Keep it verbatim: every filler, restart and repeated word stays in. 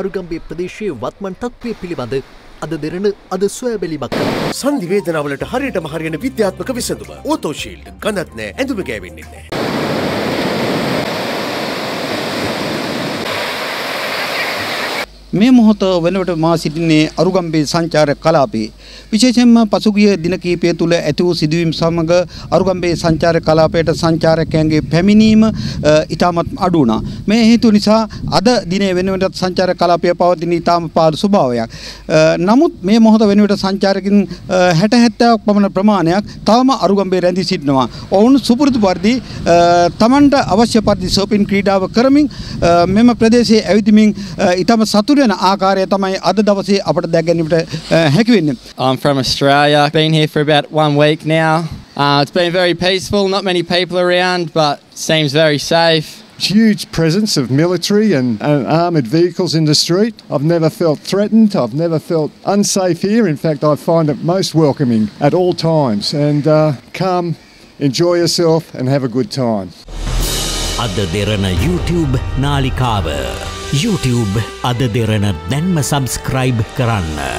අරුගම්බේ ප්‍රදේශයේ වත්මන් තත්ත්වයේ පිළිබඳ අද දෙරණ අද සොයබැලීමක් සන්ධි වේදනාවලට හරියටම හරියන විද්‍යාත්මක විසඳුම ඕටෝ ෂීල්ඩ් ගඳත් නැහැ ඇඳුම ගෑවෙන්නේ නැහැ මේ මොහොත වෙනකොට මා සිටින්නේ අරුගම්බේ සංචාර කලාපයේ විශේෂයෙන්ම පසුගිය දින කිහිපය තුළ ඇති වූ සිදුවීම් සමග අරුගම්බේ සංචාර කලාපයට සංචාරකයන්ගේ පැමිණීම ඉතාමත් අඩු වුණා. මේ හේතුව නිසා අද දිනේ වෙනුවට සංචාර කලාපය පවතින ඉතාම පාඩු ස්වභාවයක්. නමුත් මේ මොහොත වෙනුවට සංචාරකින් හැට හැත්තෑවක් පමණ ප්‍රමාණයක් තවම අරුගම්බේ රැඳී සිටිනවා. ඔවුන් සුපුරුදු පරිදි තමන්ට අවශ්‍ය පරිදි සෝපින් ක්‍රීඩාව කරමින් මෙම ප්‍රදේශයේ ඇවිදමින් ඉතාම සතුටු වෙන ආකාරය තමයි අද දවසේ අපට දැක ගැනීමට හැකි වෙන්නේ. I'm from Australia. Been here for about one week now. Uh, it's been very peaceful, not many people around, but seems very safe. Huge presence of military and, and armoured vehicles in the street. I've never felt threatened, I've never felt unsafe here. In fact, I find it most welcoming at all times. And uh, come, enjoy yourself and have a good time. Ada Derana YouTube Nalikawa. YouTube Ada Derana denma subscribe karanna.